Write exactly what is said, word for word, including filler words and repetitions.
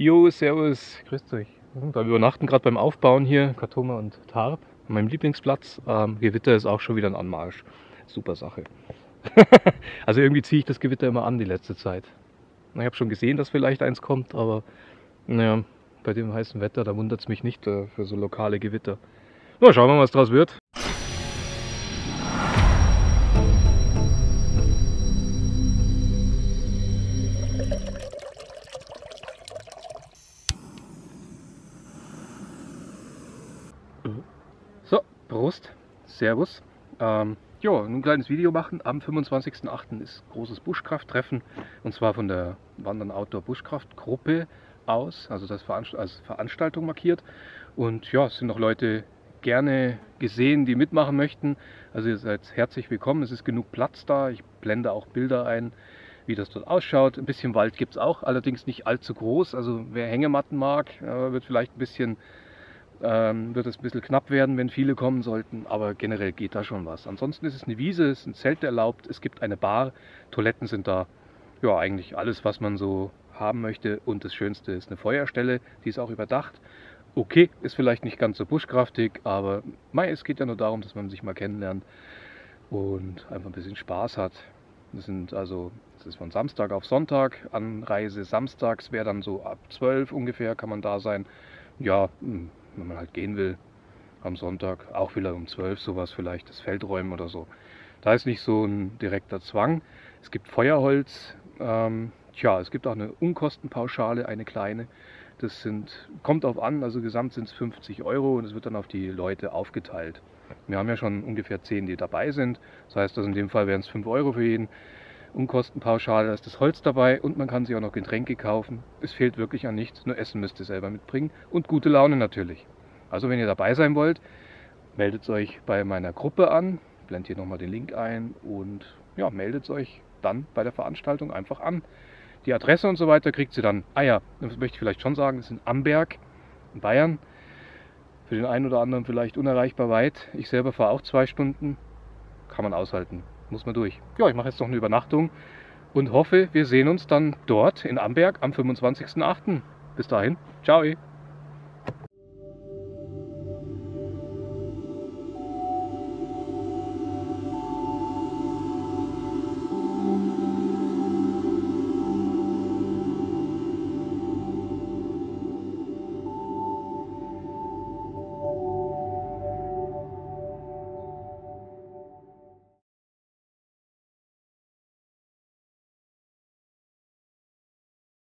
Jo, servus, grüßt euch. Wir übernachten gerade beim Aufbauen hier, Katoma und Tarp, an meinem Lieblingsplatz. Ähm, Gewitter ist auch schon wieder ein Anmarsch. Super Sache. Also irgendwie ziehe ich das Gewitter immer an die letzte Zeit. Ich habe schon gesehen, dass vielleicht eins kommt, aber naja, bei dem heißen Wetter, da wundert es mich nicht äh, für so lokale Gewitter. Na, schauen wir mal, was draus wird. So, Prost, Servus. Ähm, ja, ein kleines Video machen. Am fünfundzwanzigsten achten ist großes Bushcraft Treffen, und zwar von der Wandern-Outdoor-Bushcraft-Gruppe aus, also das Veranst als Veranstaltung markiert. Und ja, es sind noch Leute gerne gesehen, die mitmachen möchten. Also ihr seid herzlich willkommen, es ist genug Platz da. Ich blende auch Bilder ein, wie das dort ausschaut. Ein bisschen Wald gibt es auch, allerdings nicht allzu groß. Also wer Hängematten mag, wird vielleicht ein bisschen... Ähm, wird es ein bisschen knapp werden, wenn viele kommen sollten, aber generell geht da schon was. Ansonsten ist es eine Wiese, es sind Zelte erlaubt, es gibt eine Bar, Toiletten sind da, ja eigentlich alles, was man so haben möchte, und das Schönste ist eine Feuerstelle, die ist auch überdacht. Okay, ist vielleicht nicht ganz so buschkraftig, aber mei, es geht ja nur darum, dass man sich mal kennenlernt und einfach ein bisschen Spaß hat. Das sind also, das ist von Samstag auf Sonntag, Anreise samstags wäre dann so ab zwölf ungefähr, kann man da sein. Ja, mh. wenn man halt gehen will, am Sonntag auch wieder um zwölf sowas, vielleicht das Feld räumen oder so. Da ist nicht so ein direkter Zwang. Es gibt Feuerholz, ähm, tja, es gibt auch eine Unkostenpauschale, eine kleine. Das sind, kommt auf an, also gesamt sind es fünfzig Euro, und es wird dann auf die Leute aufgeteilt. Wir haben ja schon ungefähr zehn, die dabei sind. Das heißt, dass in dem Fall wären es fünf Euro für jeden. Unkostenpauschale, da ist das Holz dabei, und man kann sich auch noch Getränke kaufen. Es fehlt wirklich an nichts, nur Essen müsst ihr selber mitbringen und gute Laune natürlich. Also wenn ihr dabei sein wollt, meldet euch bei meiner Gruppe an, blendet hier nochmal den Link ein, und ja, meldet euch dann bei der Veranstaltung einfach an. Die Adresse und so weiter kriegt ihr dann. Ah ja, das möchte ich vielleicht schon sagen, das ist in Amberg in Bayern, für den einen oder anderen vielleicht unerreichbar weit. Ich selber fahre auch zwei Stunden, kann man aushalten. Muss man durch. Ja, ich mache jetzt noch eine Übernachtung und hoffe, wir sehen uns dann dort in Amberg am fünfundzwanzigsten achten Bis dahin, ciao!